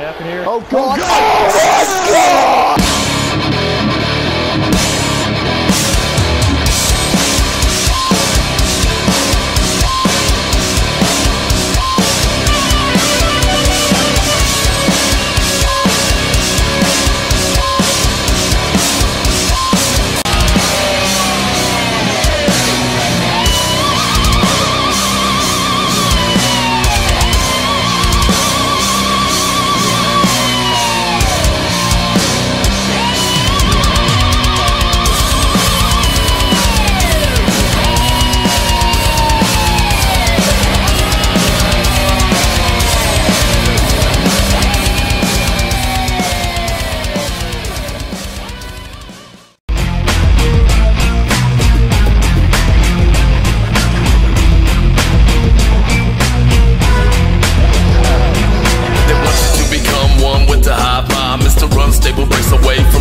Here. Oh, God! Oh, God. Oh,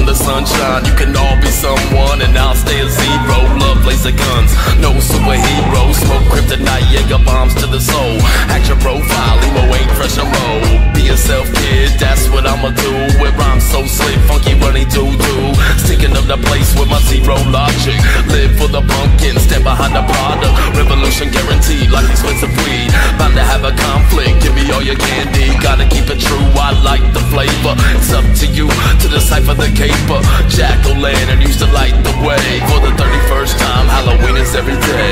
sunshine, you can all be someone, and I'll stay a zero. Love, laser guns, no superheroes. Smoke kryptonite, Jaeger bombs to the soul. Act your profile, emo ain't pressure roll. Be yourself, kid, that's what I'ma do. With rhymes so slick, funky, runny doo-doo. Sticking up the place with my zero logic. Live for the pumpkin, stand behind the product. Revolution guaranteed, like expensive weed. Bound to have a conflict, give me all your candy. Gotta keep it true, I like the flavor. It's up to you to decipher the caper. Jack-o'-lantern used to light the way. For the 31st time, Halloween is every day.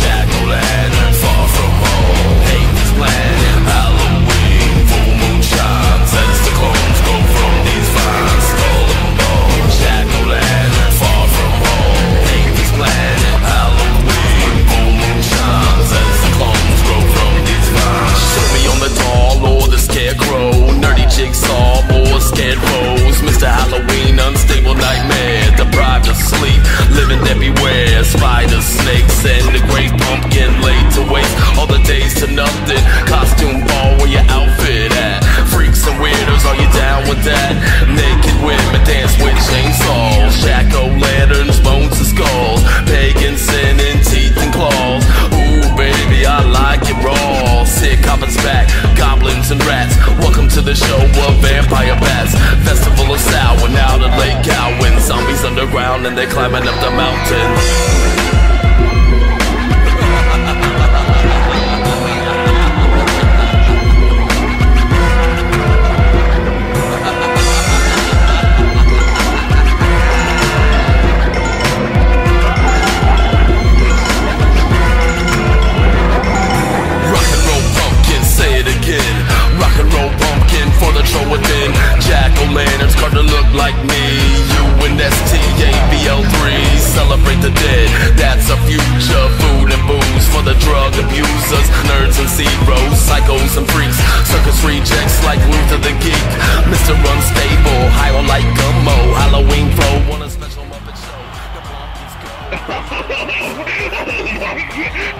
Jack-o'-lantern, far from home. Hate this planet, Halloween. Full moon shines as the clones go from these vines. Skull and bone, jack-o'-lantern, far from home. Hate this planet, Halloween. Full moon shines as the clones grow from these vines. Show me on the doll or the scarecrow. Nerdy jigsaw or scared pose. Mr. Halloween, unstable nightmare, deprived of sleep, living everywhere. Spiders, snakes, and the great pumpkin laid to waste. All the days to nothing. Costume ball, where your outfit at? Freaks and weirdos, are you down with that? Naked women dance with chainsaws, jack-o'-lanterns, bones and skulls, pagan sin and teeth and claws. Ooh, baby, I like it raw. Sick hoppin's back, goblins and rats. Welcome to the show of vampire bats. Festival of Samhain, now the Lake Cowan. Zombies underground and they're climbing up the mountain. Jack-o'-lanterns got to look like me. You and STABL3 celebrate the dead. That's our future. Food and booze for the drug abusers, nerds and zeros, psychos and freaks, circus rejects like Luther the Geek, Mr. Unstable, high on like Gummo, Halloween flow on a special Muppet show. The